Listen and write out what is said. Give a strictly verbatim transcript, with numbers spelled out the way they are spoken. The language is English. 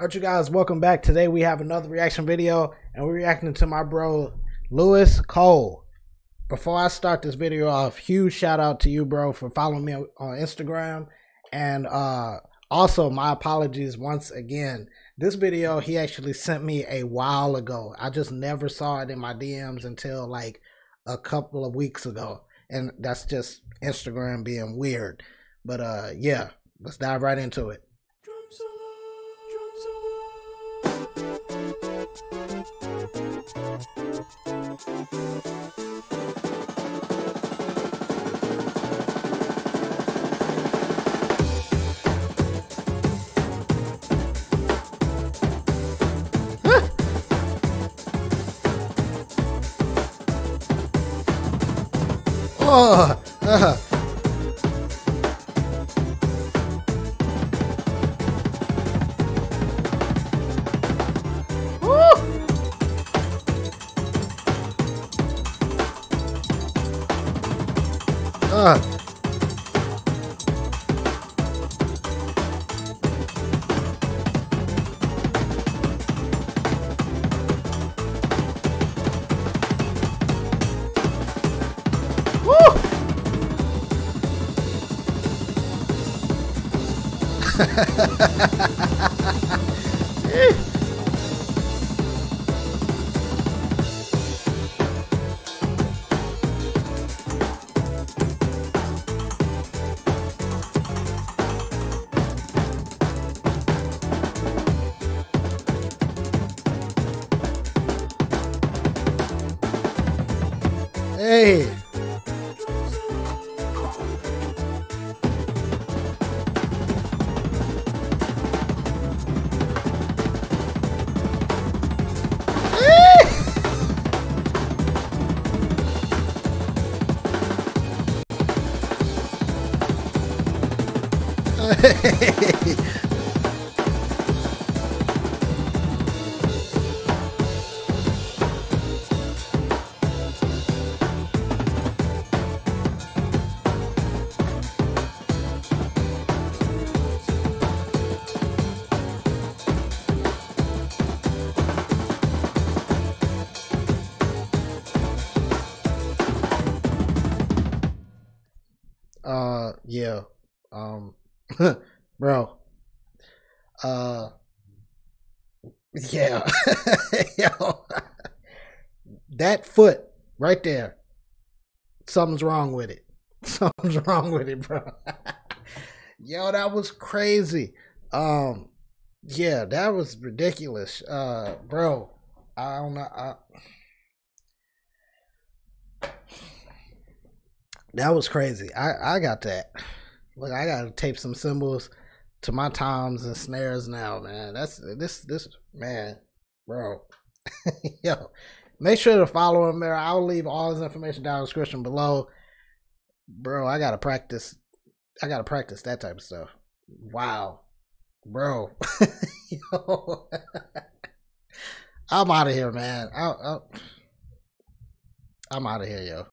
Alright, you guys, welcome back. Today we have another reaction video, and we're reacting to my bro Louis Cole. Before I start this video off, huge shout out to you, bro, for following me on Instagram, and uh, also my apologies once again. This video he actually sent me a while ago. I just never saw it in my D Ms until like a couple of weeks ago, and that's just Instagram being weird. But uh, yeah, let's dive right into it. Oh, uh. Uh. Woo! eh. Hey. Hey. Uh, yeah, um, bro, uh, yeah, yo, that foot right there, something's wrong with it, something's wrong with it, bro. Yo, that was crazy. Um, yeah, that was ridiculous. Uh, bro, I don't know, I... That was crazy. I, I got that. Look, I gotta tape some cymbals to my toms and snares now, man. That's this this man, bro. Yo, make sure to follow him there. I'll leave all his information down in the description below. Bro, I gotta practice. I gotta practice that type of stuff. Wow, bro. Yo, I'm out of here, man. I, I, I'm out of here, yo.